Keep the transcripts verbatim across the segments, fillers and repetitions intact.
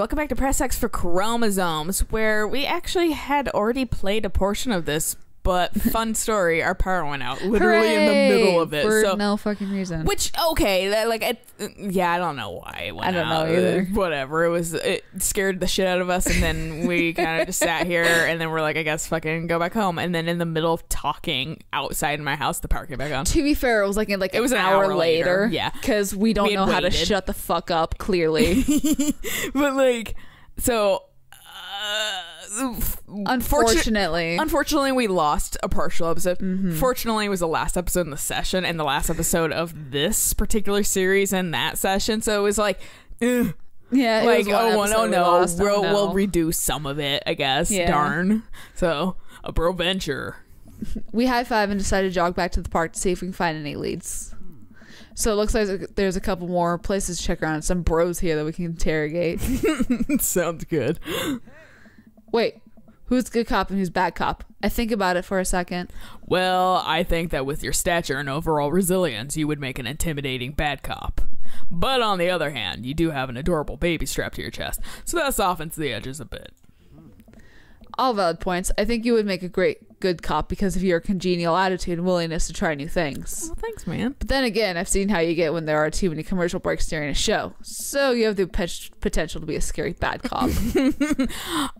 welcome back to Press X for Chromosomes, where we actually had already played a portion of this, but fun story, our power went out literally Hooray! in the middle of it for so, no fucking reason. Which okay, that, like it, yeah, I don't know why it went out. I don't out. know either. It, whatever, it was it scared the shit out of us, and then we kind of just sat here, and then we're like, I guess fucking go back home. And then in the middle of talking outside my house, the power came back on. To be fair, it was like like it an was an hour, hour later, later, yeah, because we don't we know waited. how to shut the fuck up clearly. But like so. Uh, Unfortunately, unfortunately, we lost a partial episode. Mm-hmm. Fortunately, it was the last episode in the session and the last episode of this particular series and that session. So it was like, ugh. yeah, like oh, one, oh, we no, lost, we'll, oh no, we'll redo some of it, I guess. Yeah. Darn. So a bro venture. We high five and decided to jog back to the park to see if we can find any leads. So it looks like there's a couple more places to check around. Some bros here that we can interrogate. Sounds good. Wait, who's good cop and who's bad cop? I think about it for a second. Well, I think that with your stature and overall resilience, you would make an intimidating bad cop. But on the other hand, you do have an adorable baby strapped to your chest, so that softens the edges a bit. All valid points. I think you would make a great good cop because of your congenial attitude and willingness to try new things. Well, thanks, man. But then again, I've seen how you get when there are too many commercial breaks during a show. So you have the potential to be a scary bad cop.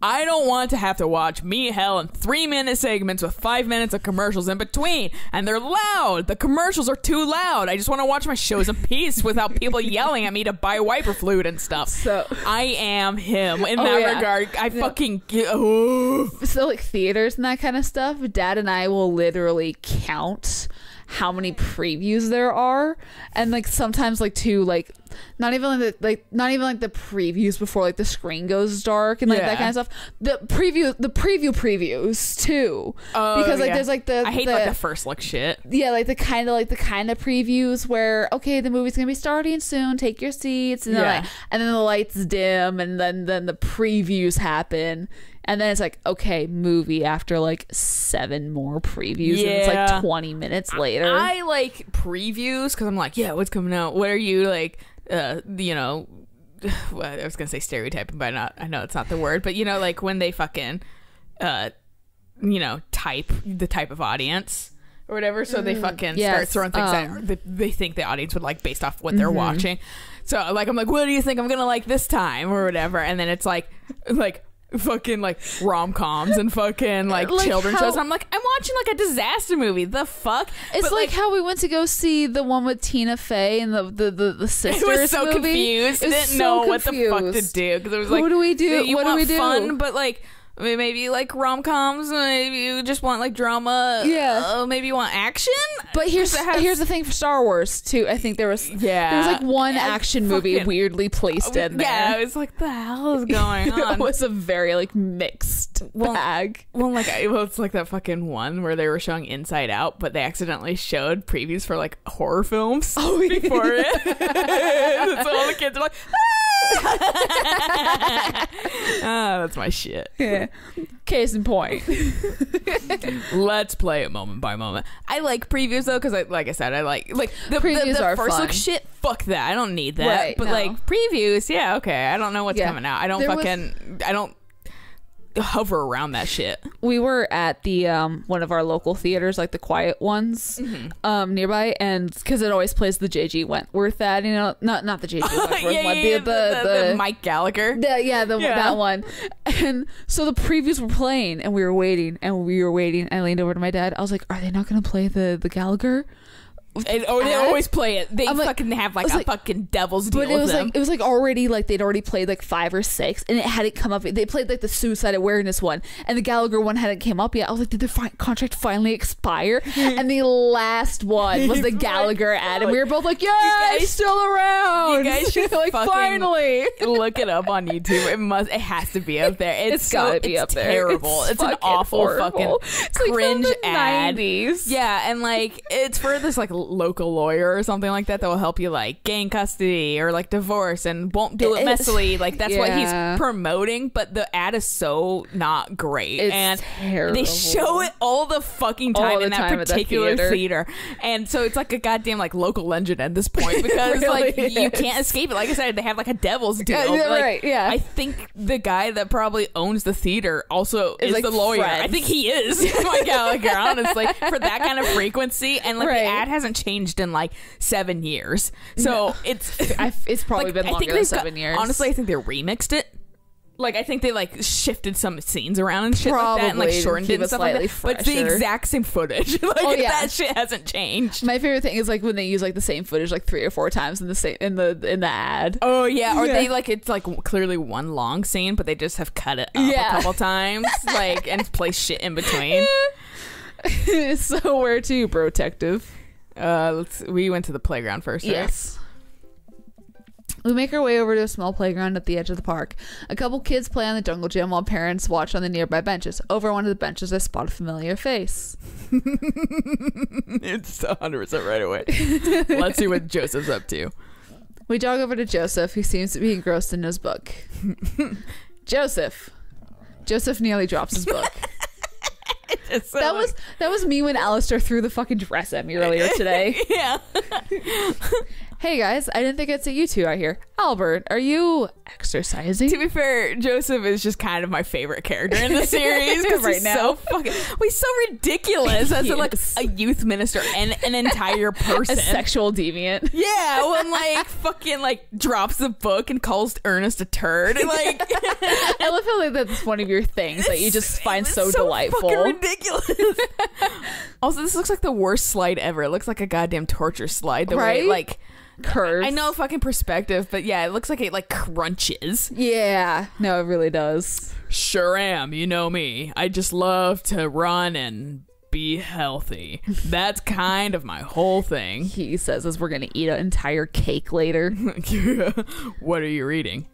I don't want to have to watch me hell in three-minute segments with five minutes of commercials in between. And they're loud. The commercials are too loud. I just want to watch my shows in peace without people yelling at me to buy wiper fluid and stuff. So I am him in oh, that yeah. regard. I no. fucking... Oh. So like theaters and that kind of stuff. Stuff, Dad and I will literally count how many previews there are, and like sometimes like two, like not even like the, like not even like the previews before like the screen goes dark and like yeah. that kind of stuff. The preview, the preview previews too, oh, because like yeah. there's like the I hate the, like the first look shit. Yeah, like the kind of like the kind of previews where okay, the movie's gonna be starting soon, take your seats, and then yeah. like, and then the lights dim, and then then the previews happen. And then it's like, okay, movie after like seven more previews. Yeah. And it's like twenty minutes later. I, I like previews because I'm like, yeah, what's coming out? What are you like, uh, you know, well, I was going to say stereotyping, but not, I know it's not the word. But, you know, like when they fucking, uh, you know, type the type of audience or whatever. So mm, they fucking yes. start throwing things um, out. They, they think the audience would like based off what they're mm-hmm. watching. So like, I'm like, what do you think I'm going to like this time or whatever? And then it's like, like. fucking like rom-coms and fucking like, like children's shows, and I'm like, I'm watching like a disaster movie, the fuck. It's like, like how we went to go see the one with Tina Fey and the the the, the sisters movie. It was so movie. confused it was didn't so know confused. what the fuck to do because it was like, what do we do, you what want do we do fun, but like I mean, maybe like rom-coms, maybe you just want like drama, yeah uh, maybe you want action. But here's has, here's the thing for Star Wars too, I think there was yeah there was like one action movie fucking, weirdly placed in there. Yeah, I was like, the hell is going on? It was a very like mixed well, bag. Well, like I, well, it's like that fucking one where they were showing Inside Out, but they accidentally showed previews for like horror films oh, before yeah. it. So all the kids are like, ah! Ah, oh, that's my shit. Yeah. Case in point. Let's play it moment by moment. I like previews though, because I, like I said, I like like the, previews the, the are first fun. look shit. Fuck that. I don't need that. Right, but no. like previews, yeah, okay. I don't know what's yeah. coming out. I don't there fucking. Was... I don't hover around that shit. We were at the um one of our local theaters, like the quiet ones, mm-hmm. um nearby, and because it always plays the J G Wentworth ad, you know, not not the J G Wentworth yeah, one, yeah, the, yeah, the, the, the, the Mike Gallagher, the, yeah, the yeah. that one. And so the previews were playing, and we were waiting, and we were waiting. I leaned over to my dad. I was like, "Are they not going to play the the Gallagher?" And, oh, they always play it. They I'm fucking like, have like a like, fucking devil's deal. But it was with them. like it was like already like they'd already played like five or six, and it hadn't come up. They played like the suicide awareness one, and the Gallagher one hadn't came up yet. I was like, did their fi contract finally expire? And the last one was the Gallagher ad, and we were both like, yeah, he's still around. You guys should like finally look it up on YouTube. It must. It has to be up there. It's, it's so, gotta be it's up there. Terrible. It's, it's an awful horrible. fucking it's cringe like ad. nineties. Yeah, and like it's for this like. local lawyer or something like that that will help you like gain custody or like divorce and won't do it messily. Like that's yeah. what he's promoting, but the ad is so not great. It's and terrible. They show it all the fucking time all in that time particular the theater. theater. And so it's like a goddamn like local legend at this point because really like is. you can't escape it. Like I said, they have like a devil's deal. Yeah, yeah, like, right, yeah. I think the guy that probably owns the theater also it's is like the lawyer. Friends. I think he is my Gallagher, honestly, for that kind of frequency. And like right. the ad hasn't changed in like seven years. So no. it's I've, it's probably like, been longer than seven got, years. Honestly, I think they remixed it. Like, I think they, like, shifted some scenes around and shit Probably like that and, like, shortened it and stuff like that. Fresher. But it's the exact same footage. Like, oh, yeah. that shit hasn't changed. My favorite thing is, like, when they use, like, the same footage, like, three or four times in the same, in the in the ad. Oh, yeah. Or yeah. they, like, it's, like, clearly one long scene, but they just have cut it up yeah. a couple times. Like, and play shit in between. Yeah. So, where to, you, Brotective? Uh, let's, we went to the playground first, right? Yes. We make our way over to a small playground at the edge of the park. A couple kids play on the jungle gym while parents watch on the nearby benches. Over one of the benches, I spot a familiar face. It's one hundred percent right away. Let's see what Joseph's up to. We jog over to Joseph, who seems to be engrossed in his book. Joseph. Joseph nearly drops his book. So that like, was that was me when Alistair threw the fucking dress at me earlier today. Yeah. Hey guys, I didn't think I'd see you two out here. Albert, are you exercising? To be fair, Joseph is just kind of my favorite character in the series because right he's now. so fucking he's so ridiculous as a, like a youth minister and an entire person, a sexual deviant. Yeah, when like fucking like drops the book and calls Ernest a turd. And, like I love how like, that's one of your things that you just find so, so delightful. Fucking ridiculous. Also, this looks like the worst slide ever. It looks like a goddamn torture slide. The right? way it, like. Curves. I know fucking perspective, but yeah, it looks like it like crunches. Yeah, no, it really does. Sure am, you know me. I just love to run and be healthy. That's kind of my whole thing. He says as we're gonna eat an entire cake later. What are you reading?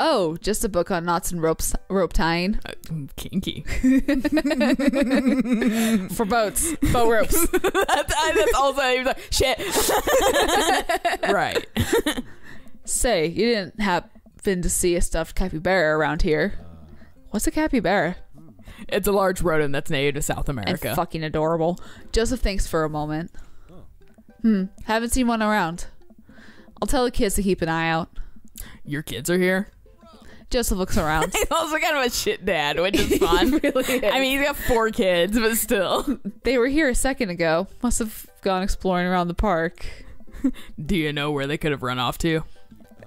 Oh, just a book on knots and ropes, rope tying. Uh, kinky. For boats. Boat ropes. that's, I, that's also, he was like, shit. Right. Say, you didn't happen to see a stuffed capybara around here. What's a capybara? It's a large rodent that's native to South America. And fucking adorable. Joseph thinks for a moment. Hmm, haven't seen one around. I'll tell the kids to keep an eye out. Your kids are here? Joseph looks around. He's also kind of a shit dad, which is fun. Really is. I mean, he's got four kids, but still. They were here a second ago. Must have gone exploring around the park. Do you know where they could have run off to?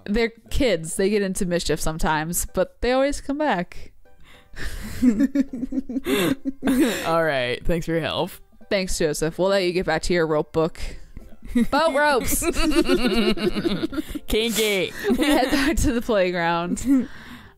They're kids. They get into mischief sometimes, but they always come back. All right. Thanks for your help. Thanks, Joseph. We'll let you get back to your rope book. Boat ropes. Kinky. We head back to the playground.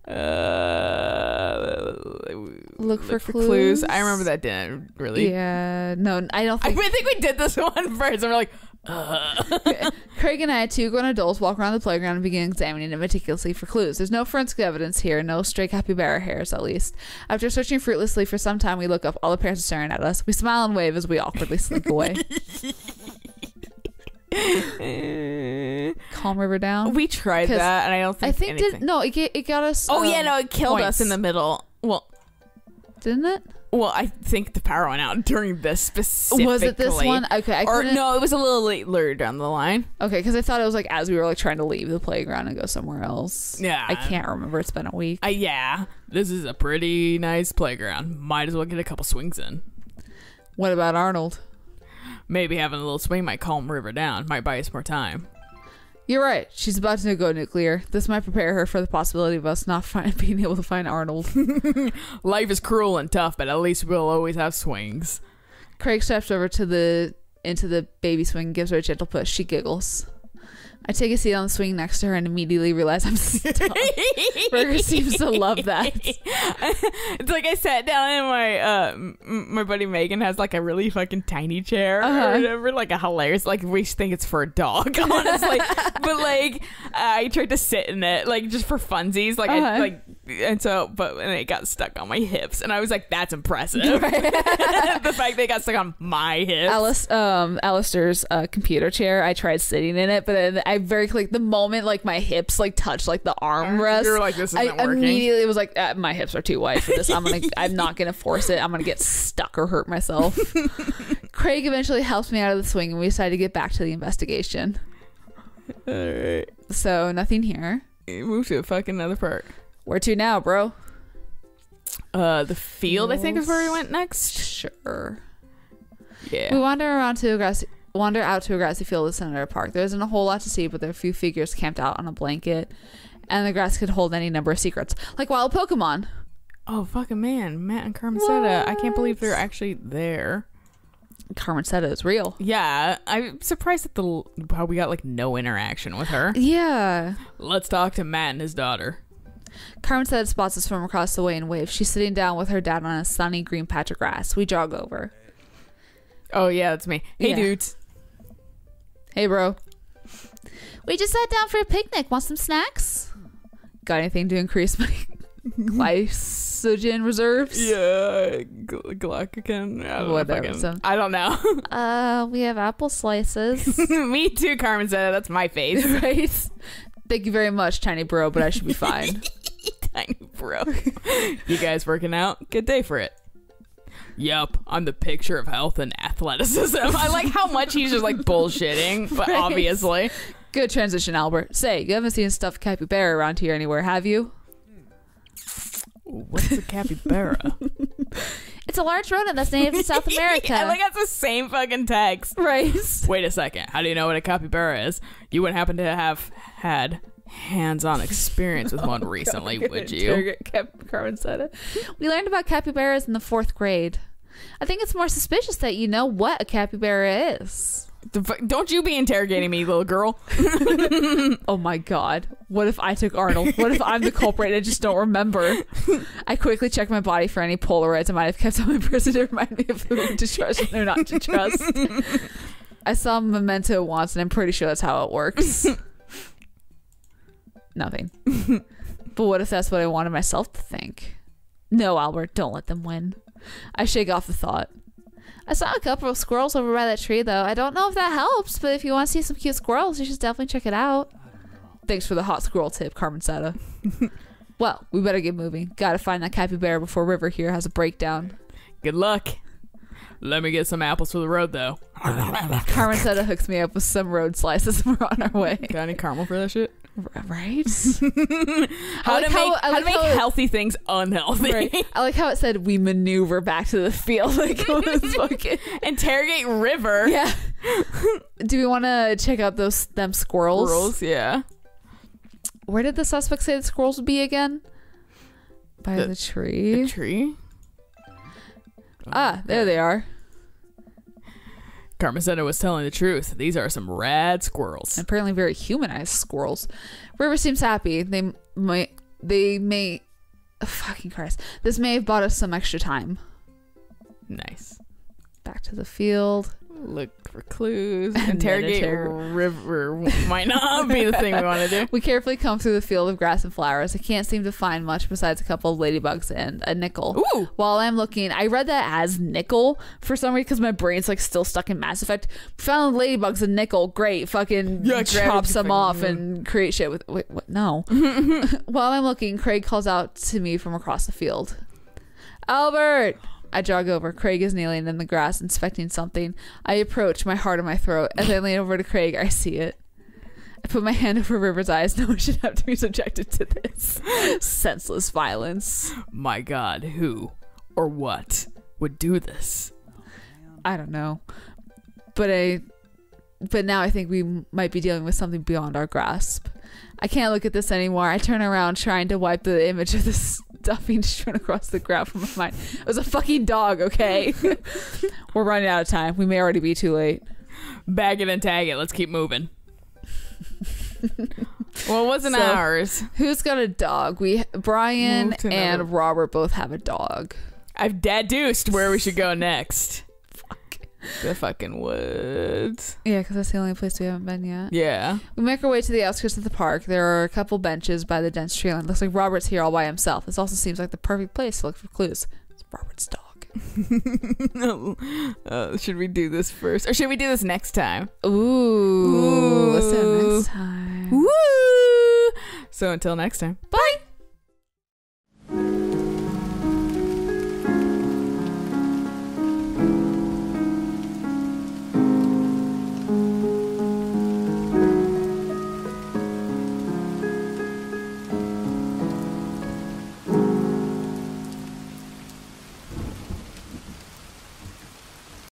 Uh, look, look for, for clues. clues. I remember that didn't really. Yeah, no, I don't think. I think we did this one first. And we're like, uh. Craig and I, two grown adults, walk around the playground and begin examining it meticulously for clues. There's no forensic evidence here, no stray capybara hairs, at least. After searching fruitlessly for some time, we look up. All the parents are staring at us. We smile and wave as we awkwardly slink away. Calm River down. We tried that, and I don't think I think anything. Did, no, it it got us. Oh um, yeah, no, it killed points. us in the middle. Well, didn't it? Well, I think the power went out during this specific. Was it this one? Okay, I or no, it was a little later down the line. Okay, because I thought it was like as we were like trying to leave the playground and go somewhere else. Yeah, I can't remember. It's been a week. Uh, yeah, this is a pretty nice playground. Might as well get a couple swings in. What about Arnold? Maybe having a little swing might calm River down. Might buy us more time. You're right. She's about to go nuclear. This might prepare her for the possibility of us not find, being able to find Arnold. Life is cruel and tough, but at least we'll always have swings. Craig steps over to the into the baby swing and gives her a gentle push. She giggles. I take a seat on the swing next to her and immediately realize I'm stuck. River seems to love that. It's like I sat down and my uh, my buddy Megan has like a really fucking tiny chair uh -huh. or whatever, like a hilarious, like we think it's for a dog, honestly. But like I tried to sit in it, like just for funsies, like uh -huh. I like. and so but and it got stuck on my hips, and I was like, that's impressive. Right. The fact they got stuck on my hips. Alice, um, Alistair's uh, computer chair, I tried sitting in it, but then I very quick the moment like my hips like touched like the armrest, you're like, this isn't I working. Immediately was like, ah, my hips are too wide for this. I'm gonna, I'm not gonna force it. I'm gonna get stuck or hurt myself. Craig eventually helped me out of the swing, and we decided to get back to the investigation. All right. So nothing here. Move to a fucking another park. Where to now, bro? Uh, the field, I think, is where we went next. Sure. Yeah. We wander around to a grassy, wander out to a grassy field at Senator Park. There isn't a whole lot to see, but there are a few figures camped out on a blanket, and the grass could hold any number of secrets, like wild Pokemon. Oh fucking man, Matt and Carmen Sada. I can't believe they're actually there. Carmen Sada is real. Yeah, I'm surprised at the how we got like no interaction with her. Yeah. Let's talk to Matt and his daughter. Carmen Sada spots us from across the way and waves. She's sitting down with her dad on a sunny green patch of grass. We jog over. Oh yeah, that's me. Hey yeah. dudes. Hey bro. We just sat down for a picnic. Want some snacks? Got anything to increase my glycogen reserves? Yeah, gl glycogen. I don't Whatever. Know fucking, I don't know. uh, we have apple slices. Me too, Carmen Sada. That's my face. Right? Thank you very much, tiny bro, but I should be fine. Tiny bro. You guys working out? Good day for it. Yep, I'm the picture of health and athleticism. I like how much he's just like bullshitting, but right. obviously. Good transition, Albert. Say, you haven't seen stuffed capybara around here anywhere, have you? What's a capybara? It's a large rodent that's native to South America. I think that's the same fucking text. Right. Wait a second. How do you know what a capybara is? You wouldn't happen to have had hands-on experience with oh one recently, God, would you? Carmen Sada. We learned about capybaras in the fourth grade. I think it's more suspicious that you know what a capybara is. Don't you be interrogating me, little girl. Oh my god, what if I took Arnold? What if I'm the culprit and I just don't remember? I quickly check my body for any Polaroids I might have kept on my person to remind me of who to trust and who not to trust. I saw Memento once and I'm pretty sure that's how it works. Nothing. But what if that's what I wanted myself to think? No, Albert, don't let them win. I shake off the thought. I saw a couple of squirrels over by that tree, though. I don't know if that helps, but if you want to see some cute squirrels, you should definitely check it out. Thanks for the hot squirrel tip, Carmen Sada. Well, we better get moving. Gotta find that capybara before River here has a breakdown. Good luck. Let me get some apples for the road, though. Carmen Sada hooks me up with some road slices and we're on our way. Got any caramel for that shit? Right? How to make healthy things unhealthy. Right. I like how it said we maneuver back to the field. Like it was fucking interrogate River. Yeah. Do we want to check out those them squirrels? Squirrels, yeah. Where did the suspect say the squirrels would be again? By the, the tree. The tree? Ah, there they are. Carmen Sada was telling the truth. These are some rad squirrels. And apparently very humanized squirrels. River seems happy. They might, they may, oh, fucking Christ. This may have bought us some extra time. Nice. Back to the field. Look for clues. Interrogate River might not be the thing we want to do. We carefully come through the field of grass and flowers. I can't seem to find much besides a couple of ladybugs and a nickel. Ooh. While I'm looking, I read that as nickel for some reason because my brain's like still stuck in Mass Effect. Found ladybugs and nickel. Great. Fucking yeah, chops them off mm-hmm. and create shit with. Wait, what? No. While I'm looking, Craig calls out to me from across the field. Albert. I jog over. Craig is kneeling in the grass, inspecting something. I approach, my heart in my throat. As I lean over to Craig, I see it. I put my hand over River's eyes. No one should have to be subjected to this senseless violence. My God, who or what would do this? I don't know. But I... But now I think we might be dealing with something beyond our grasp. I can't look at this anymore. I turn around trying to wipe the image of this stuffing strewn across the ground from my mind. It was a fucking dog, okay? We're running out of time. We may already be too late. Bag it and tag it. Let's keep moving. Well, it wasn't so, ours. Who's got a dog? We Brian and another. Robert both have a dog. I've deduced where we should go next. Fuck. The fucking woods. Yeah, because that's the only place we haven't been yet. Yeah. We make our way to the outskirts of the park. There are a couple benches by the dense tree line. Looks like Robert's here all by himself. This also seems like the perfect place to look for clues. It's Robert's dog. No. Uh, should we do this first? Or should we do this next time? Ooh. Ooh. Let's do it next time. Woo! So until next time. Bye!